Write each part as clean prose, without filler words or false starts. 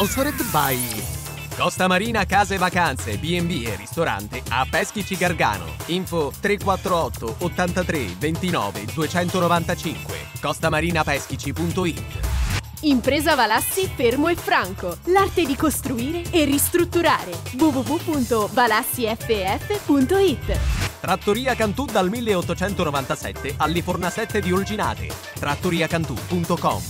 Sponsored by Costa Marina Case Vacanze, B&B e ristorante a Peschici Gargano. Info 348 83 29 295. costamarina.peschici.it. Impresa Valassi Fermo e Franco, l'arte di costruire e ristrutturare. www.valassiff.it. Trattoria Cantù dal 1897 alle Fornasette di Olginate. Trattoriacantù.com.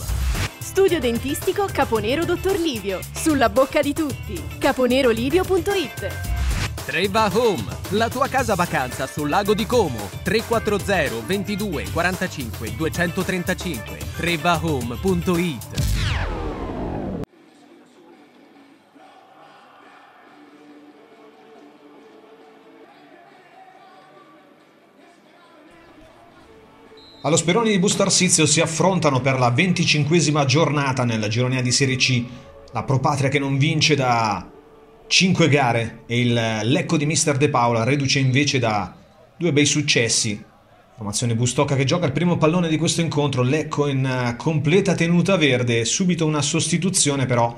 Studio dentistico Caponero Dottor Livio, sulla bocca di tutti. Caponerolivio.it. Treva Home, la tua casa vacanza sul lago di Como. 340 22 45 235. Trevahome.it. Allo Speroni di Busto Arsizio si affrontano per la 25ª giornata nella girone A di Serie C la Pro Patria, che non vince da 5 gare, e il Lecco di mister De Paola, reduce invece da 2 bei successi. Formazione bustocca che gioca il primo pallone di questo incontro. Lecco in completa tenuta verde, subito una sostituzione però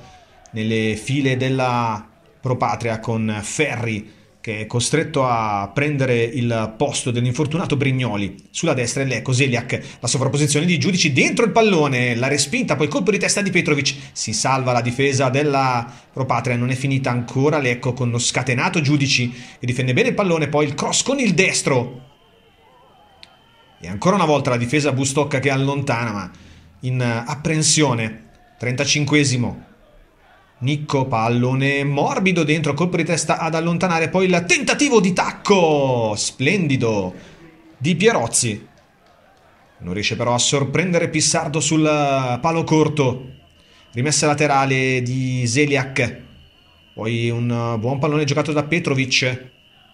nelle file della Pro Patria, con Ferri che è costretto a prendere il posto dell'infortunato Brignoli. Sulla destra è Lecco, Zeliac, la sovrapposizione di Giudici dentro il pallone, la respinta, poi colpo di testa di Petrovic, si salva la difesa della Pro Patria. Non è finita ancora Lecco con lo scatenato Giudici che difende bene il pallone, poi il cross con il destro e ancora una volta la difesa bustocca che allontana, ma in apprensione. 35esimo, Nicco, pallone morbido dentro, colpo di testa ad allontanare, poi il tentativo di tacco splendido di Pierozzi, non riesce però a sorprendere Pissardo sul palo corto. Rimessa laterale di Zeliac, poi un buon pallone giocato da Petrovic,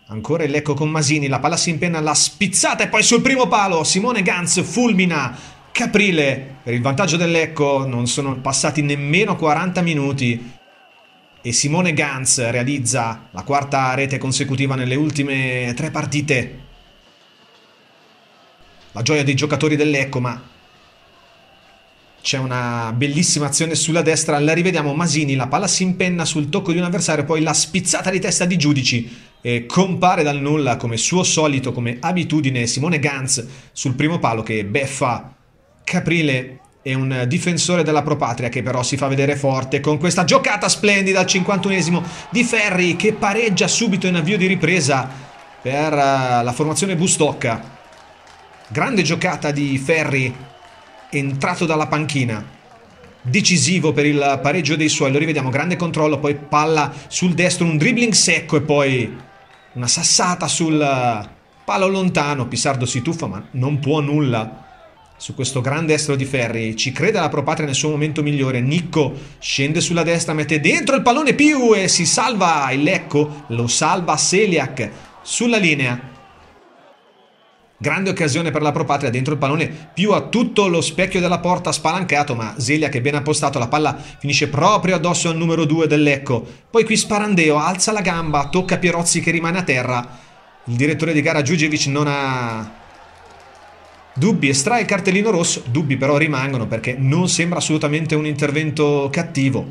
ancora il Lecco con Masini, la palla si impenna alla spizzata e poi sul primo palo Simone Ganz fulmina Caprile per il vantaggio del Lecco. Non sono passati nemmeno 40 minuti e Simone Ganz realizza la 4ª rete consecutiva nelle ultime 3 partite. La gioia dei giocatori del Lecco, ma c'è una bellissima azione sulla destra, la rivediamo. Masini, la palla si impenna sul tocco di un avversario, poi la spizzata di testa di Giudici e compare dal nulla, come suo solito, come abitudine, Simone Ganz sul primo palo che beffa Caprile è un difensore della Pro Patria, che però si fa vedere forte con questa giocata splendida al 51esimo di Ferri, che pareggia subito in avvio di ripresa per la formazione bustocca. Grande giocata di Ferri, entrato dalla panchina, decisivo per il pareggio dei suoi. Lo rivediamo, grande controllo, poi palla sul destro, un dribbling secco e poi una sassata sul palo lontano. Pissardo si tuffa ma non può nulla su questo grande estero di Ferri. Ci crede la Pro Patria nel suo momento migliore. Nicco scende sulla destra, mette dentro il pallone Più e si salva il Lecco, lo salva Seliak sulla linea. Grande occasione per la Pro Patria, dentro il pallone Più a tutto lo specchio della porta spalancato, ma Zeliac è ben appostato, la palla finisce proprio addosso al numero 2 del Lecco. Poi qui Sperandeo alza la gamba, tocca Pierozzi che rimane a terra. Il direttore di gara Giusevic non ha dubbi, estrae il cartellino rosso. Dubbi però rimangono, perché non sembra assolutamente un intervento cattivo.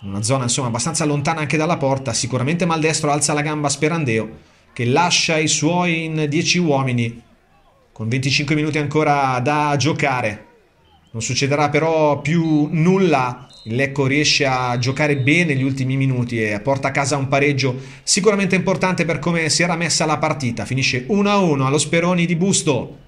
Una zona insomma abbastanza lontana anche dalla porta, sicuramente maldestro, alza la gamba Sperandeo che lascia i suoi in 10 uomini con 25 minuti ancora da giocare. Non succederà però più nulla, il Lecco riesce a giocare bene gli ultimi minuti e porta a casa un pareggio sicuramente importante per come si era messa la partita. Finisce 1-1 allo Speroni di Busto.